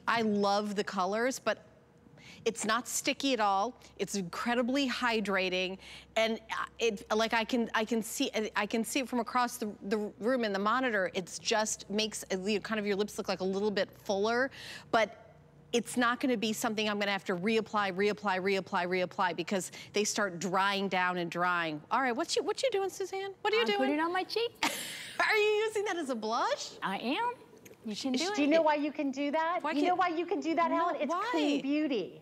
I love the colors, but it's not sticky at all. It's incredibly hydrating, and I can see it from across the room in the monitor. It's just makes kind of your lips look like a little bit fuller, but it's not gonna be something I'm gonna have to reapply because they start drying down and drying. All right, what you doing, Suzanne? What are you doing? I'm putting it on my cheek. Are you using that as a blush? I am. You can do it. Do you know why you can do that? You know why you can do that, Helen? It's clean beauty.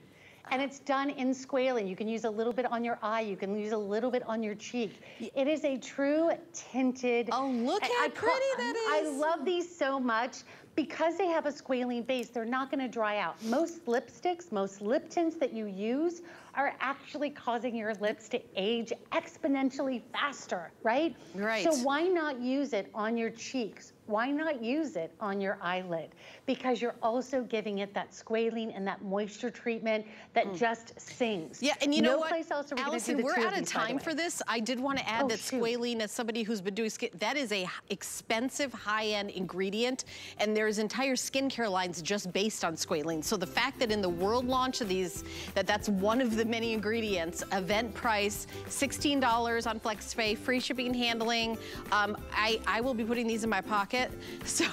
And it's done in squalene. You can use a little bit on your eye. You can use a little bit on your cheek. It is a true tinted. Oh, look how pretty that is. I love these so much. Because they have a squalene base, they're not gonna dry out. Most lipsticks, most lip tints that you use are actually causing your lips to age exponentially faster, right? Right. So why not use it on your cheeks? Why not use it on your eyelid? Because you're also giving it that squalene and that moisture treatment that just sings. Yeah, and you know what, place else Allison, we're out of time for this. I did want to add that squalene, as somebody who's been doing skin, that is a expensive high-end ingredient, and there's entire skincare lines just based on squalene. So the fact that in the world launch of these, that's one of the many ingredients, event price, $16 on FlexPay, free shipping and handling. I will be putting these in my pocket. So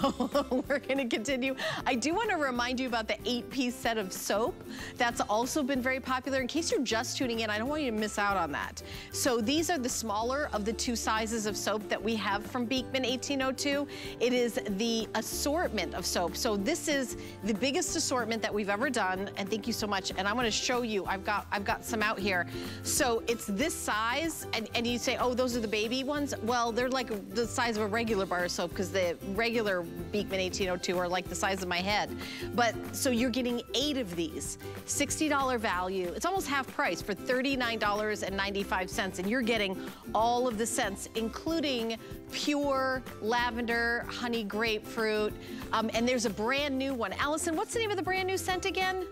we're going to continue. I do want to remind you about the 8-piece set of soap that's also been very popular. In case you're just tuning in, I don't want you to miss out on that. So these are the smaller of the two sizes of soap that we have from Beekman 1802. It is the assortment of soap. So this is the biggest assortment that we've ever done. And thank you so much. And I want to show you. I've got some out here. So it's this size, and you say, oh, those are the baby ones. Well, they're like the size of a regular bar of soap because the regular Beekman 1802 are like the size of my head. But so you're getting 8 of these, $60 value. It's almost half price for $39.95, and you're getting all of the scents, including pure lavender, honey grapefruit, and there's a brand new one. Allison, what's the name of the brand new scent again?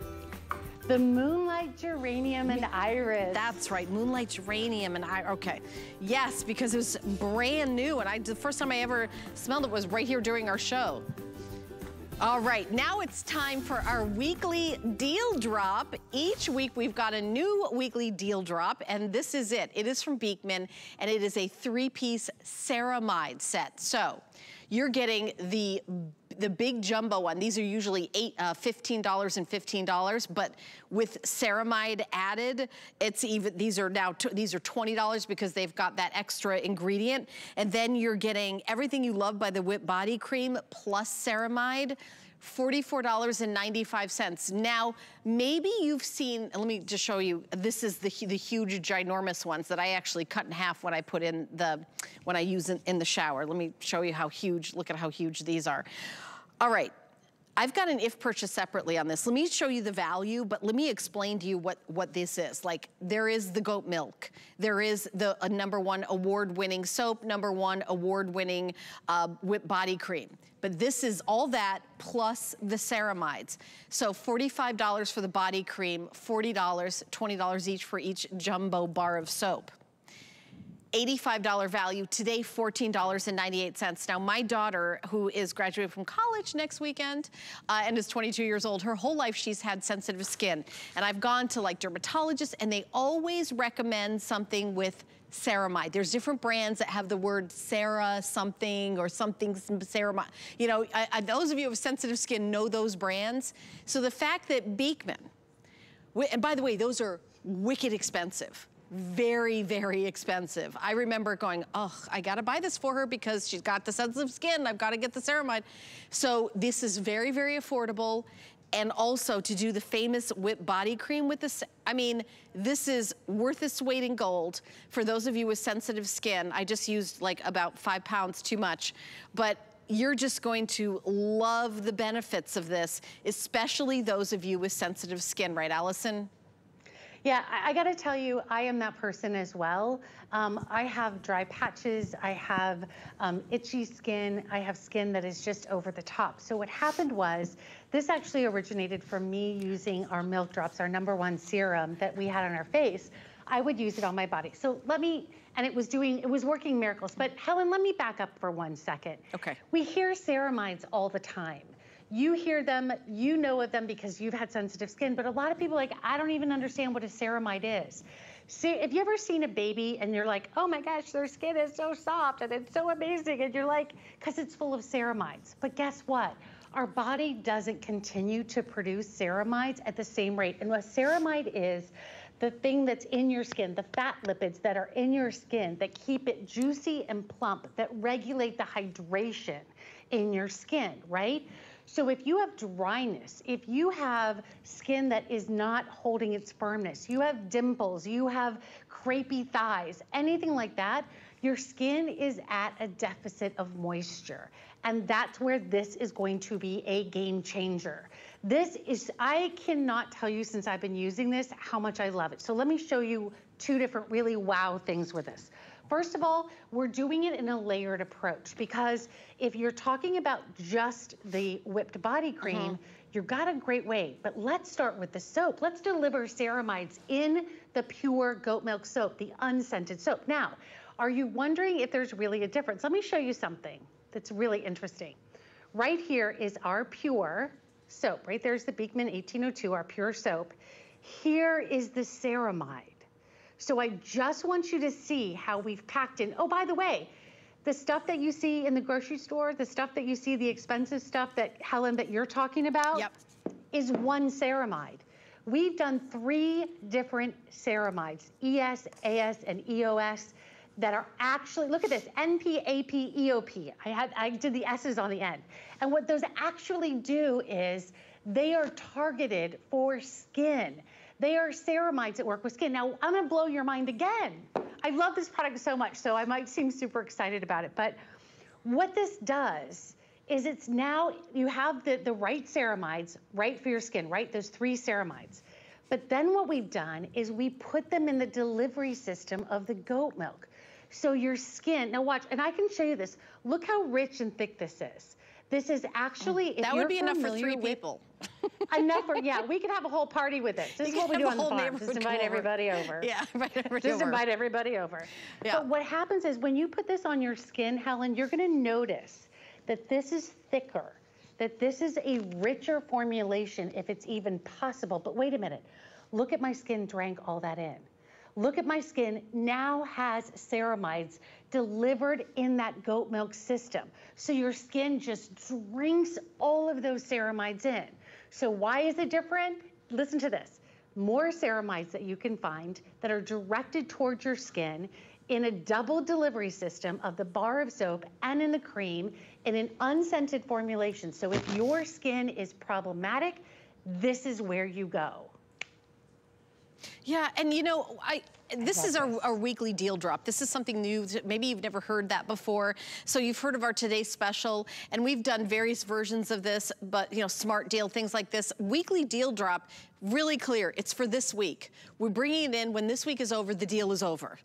The Moonlight Geranium and Iris. That's right, Moonlight Geranium and Iris, okay. Yes, because it was brand new, and the first time I ever smelled it was right here during our show. All right, now it's time for our weekly deal drop. Each week we've got a new weekly deal drop, and this is it. It is from Beekman, and it is a 3-piece ceramide set. So you're getting the big jumbo one. These are usually $15 and $15, but with ceramide added, it's even. These are now these are $20 because they've got that extra ingredient. And then you're getting everything you love by the Whip body cream plus ceramide. $44.95. Now, maybe you've seen, let me just show you, this is the huge, ginormous ones that I actually cut in half when I put in when I use in the shower. Let me show you how huge, look at how huge these are. All right, I've got an if purchase separately on this. Let me show you the value, but let me explain to you what this is. Like, there is the goat milk. There is the #1 award-winning soap, #1 award-winning whipped body cream. But this is all that plus the ceramides. So $45 for the body cream, $40, $20 each for each jumbo bar of soap. $85 value, today $14.98. Now my daughter, who is graduating from college next weekend and is 22 years old, her whole life she's had sensitive skin. And I've gone to like dermatologists and they always recommend something with ceramide. There's different brands that have the word Sarah something or something ceramide. You know, those of you with sensitive skin know those brands. So the fact that Beekman, and by the way, those are wicked expensive. Very, very expensive. I remember going, oh, I gotta buy this for her because she's got the sensitive skin. I've gotta get the ceramide. So this is very, very affordable. And also to do the famous whip body cream with this, I mean, this is worth its weight in gold. For those of you with sensitive skin, I just used like about 5 pounds too much, but you're just going to love the benefits of this, especially those of you with sensitive skin, right, Allison? Yeah, I gotta tell you, I am that person as well. I have dry patches, I have itchy skin, I have skin that is just over the top. So what happened was, this actually originated from me using our milk drops, our #1 serum that we had on our face. I would use it on my body. So let me, and it was working miracles. But Helen, let me back up for 1 second. Okay. We hear ceramides all the time. You hear them, you know of them because you've had sensitive skin, but a lot of people are like, I don't even understand what a ceramide is. See, have you ever seen a baby and you're like, oh my gosh, their skin is so soft and it's so amazing, and you're like, because it's full of ceramides. But guess what? Our body doesn't continue to produce ceramides at the same rate. And what ceramide is, the thing that's in your skin, the fat lipids that are in your skin that keep it juicy and plump, that regulate the hydration in your skin, right? So if you have dryness, if you have skin that is not holding its firmness, you have dimples, you have crepey thighs, anything like that, your skin is at a deficit of moisture. And that's where this is going to be a game changer. This is, I cannot tell you since I've been using this how much I love it. So let me show you 2 different really wow things with this. First of all, we're doing it in a layered approach because if you're talking about just the whipped body cream, you've got a great way, but let's start with the soap. Let's deliver ceramides in the pure goat milk soap, the unscented soap. Now, are you wondering if there's really a difference? Let me show you something that's really interesting. Right here is our pure soap. Right there's the Beekman 1802, our pure soap. Here is the ceramide. So I just want you to see how we've packed in. Oh, by the way, the stuff that you see in the grocery store, the stuff that you see, the expensive stuff that, Helen, that you're talking about, is 1 ceramide. We've done 3 different ceramides, ES, AS, and EOS, that are actually, look at this, NP, AP, EOP. I did the S's on the end. And what those actually do is they are targeted for skin. They are ceramides that work with skin. Now, I'm gonna blow your mind again. I love this product so much, so I might seem super excited about it, but what this does is it's now, you have the right ceramides, right for your skin, right? Those 3 ceramides. But then what we've done is we put them in the delivery system of the goat milk. So your skin, now watch, and I can show you this. Look how rich and thick this is. This is actually, if that would be enough for 3 people. Enough for, yeah, we could have a whole party with this. This is what we do on the farm. Just invite everybody over. Yeah, just invite everybody over. But what happens is when you put this on your skin, Helen, you're gonna notice that this is thicker, that this is a richer formulation if it's even possible. But wait a minute, look at my skin drank all that in. Look at my skin now has ceramides delivered in that goat milk system. So your skin just drinks all of those ceramides in. So why is it different? Listen to this. More ceramides that you can find that are directed towards your skin in a double delivery system of the bar of soap and in the cream in an unscented formulation. So if your skin is problematic, this is where you go. Yeah, and you know, This is our weekly deal drop. This is something new. Maybe you've never heard that before. So you've heard of our Today Special, and we've done various versions of this, but you know, Smart Deal, things like this. Weekly deal drop, really clear, it's for this week. We're bringing it in when this week is over, the deal is over.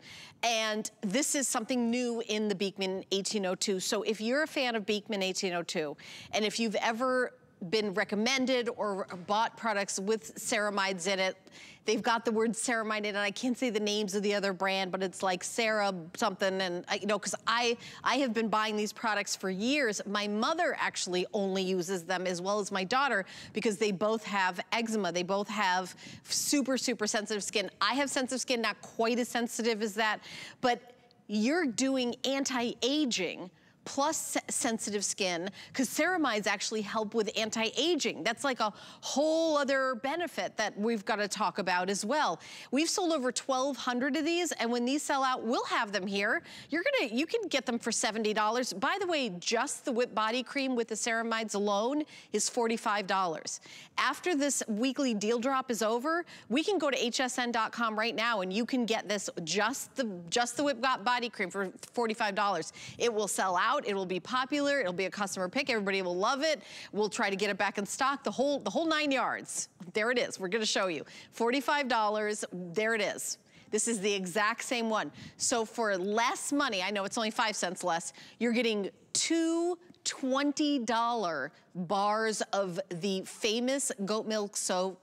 And this is something new in the Beekman 1802. So if you're a fan of Beekman 1802, and if you've ever been recommended or bought products with ceramides in it, they've got the word ceramide in it. I can't say the names of the other brand, but it's like Sarah something, and you know, because I have been buying these products for years. My mother actually only uses them, as well as my daughter, because they both have eczema. They both have super, super sensitive skin. I have sensitive skin, not quite as sensitive as that, but you're doing anti-aging plus sensitive skin, because ceramides actually help with anti-aging. That's like a whole other benefit that we've got to talk about as well. We've sold over 1,200 of these, and when these sell out, we'll have them here. You can get them for $70. By the way, just the whip body cream with the ceramides alone is $45. After this weekly deal drop is over, we can go to hsn.com right now, and you can get this, just the whip body cream for $45. It will sell out. It will be popular. It'll be a customer pick. Everybody will love it. We'll try to get it back in stock. The whole nine yards. There it is. We're going to show you. $45. There it is. This is the exact same one. So for less money, I know it's only 5 cents less, you're getting two $20 bars of the famous goat milk soap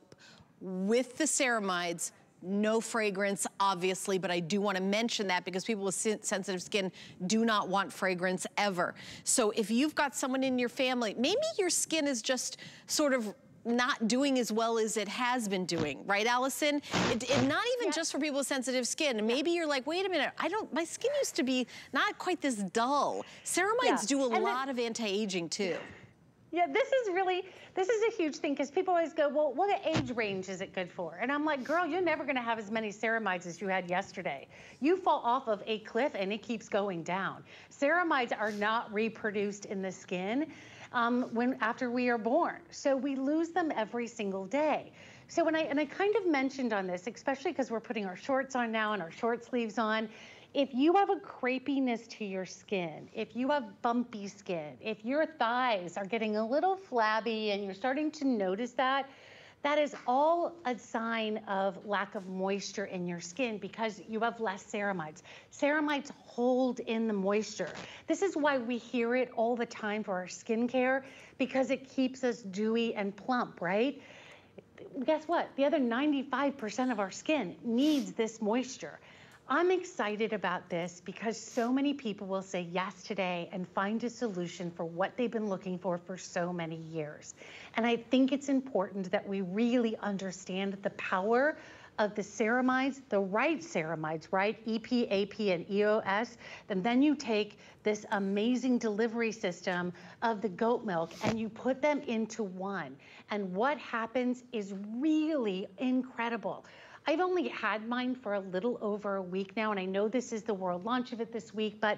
with the ceramides. No fragrance, obviously, but I do want to mention that because people with sensitive skin do not want fragrance ever. So if you've got someone in your family, maybe your skin is just sort of not doing as well as it has been doing, right, Allison? It not even just for people with sensitive skin. Maybe you're like, wait a minute, my skin used to be not quite this dull. Ceramides do a lot of anti-aging too. Yeah, this is a huge thing, because people always go, well, what age range is it good for? And I'm like, girl, you're never going to have as many ceramides as you had yesterday. You fall off of a cliff and it keeps going down. Ceramides are not reproduced in the skin after we are born. So we lose them every single day. So when I kind of mentioned on this, especially because we're putting our shorts on now and our short sleeves on, if you have a crepiness to your skin, if you have bumpy skin, if your thighs are getting a little flabby and you're starting to notice that, that is all a sign of lack of moisture in your skin because you have less ceramides. Ceramides hold in the moisture. This is why we hear it all the time for our skincare, because it keeps us dewy and plump, right? Guess what? The other 95% of our skin needs this moisture. I'm excited about this because so many people will say yes today and find a solution for what they've been looking for so many years. And I think it's important that we really understand the power of the ceramides, the right ceramides, right? EP, AP, and EOS. And then you take this amazing delivery system of the goat milk and you put them into one. And what happens is really incredible. I've only had mine for a little over a week now, and I know this is the world launch of it this week, but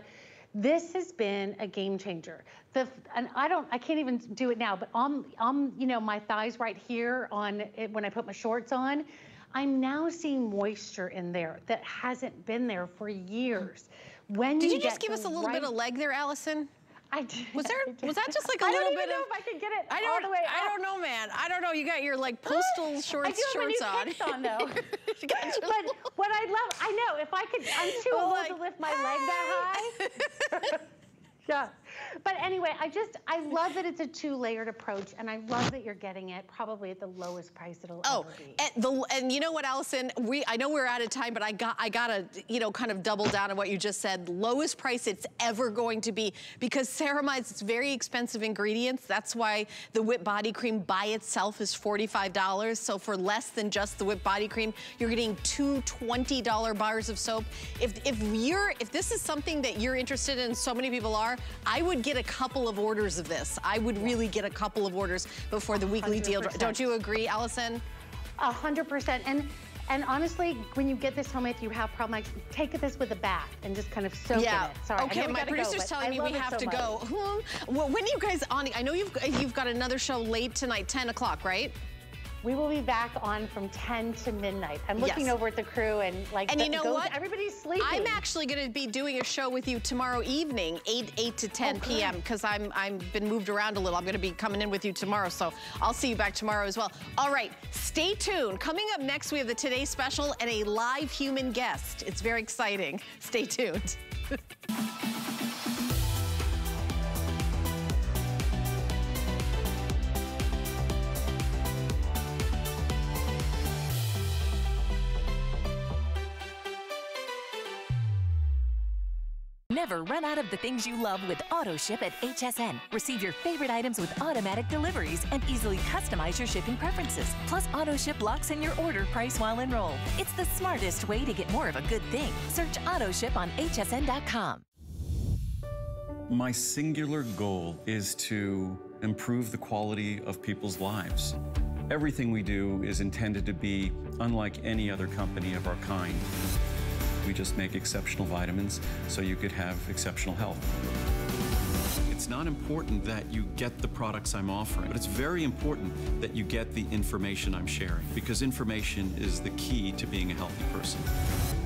this has been a game changer. I can't even do it now, but on you know, my thighs right here on it, when I put my shorts on, I'm now seeing moisture in there that hasn't been there for years. When did you just give us a little bit of leg there, Allison? I did. Was that just like a little bit of... I don't even know if I could get it all the way up. I don't know, man. I don't know. You got your, like, postal shorts on. I do have my new kicks on, though. But what I love... I know, if I could... I'm too old to lift my leg that high. Yeah. But anyway, I love that it's a two-layered approach, and I love that you're getting it probably at the lowest price it'll ever be. And you know what, Allison? I know we're out of time, but I got to, you know, kind of double down on what you just said. Lowest price it's ever going to be, because ceramides, it's very expensive ingredients. That's why the whipped body cream by itself is $45. So for less than just the whipped body cream, you're getting two $20 bars of soap. If this is something that you're interested in, so many people are, I would get a couple of orders of this. I would really get a couple of orders before the weekly deal. Don't you agree, Allison? 100%. And honestly, when you get this home, if you have problems, like, take this with a bath and just kind of soak in it. Sorry, okay, my producer's telling me we have to go. Well, when are you guys on? I know you've got another show late tonight, 10 o'clock, right? We will be back on from 10 to midnight. I'm looking over at the crew and like, and you know what? Everybody's sleeping. I'm actually going to be doing a show with you tomorrow evening, 8 to 10 p.m. because I'm been moved around a little. I'm going to be coming in with you tomorrow, so I'll see you back tomorrow as well. All right, stay tuned. Coming up next, we have the Today Special and a live human guest. It's very exciting. Stay tuned. Never run out of the things you love with AutoShip at HSN. Receive your favorite items with automatic deliveries and easily customize your shipping preferences. Plus, AutoShip locks in your order price while enrolled. It's the smartest way to get more of a good thing. Search AutoShip on hsn.com. My singular goal is to improve the quality of people's lives. Everything we do is intended to be unlike any other company of our kind. We just make exceptional vitamins so you could have exceptional health. It's not important that you get the products I'm offering, but it's very important that you get the information I'm sharing, because information is the key to being a healthy person.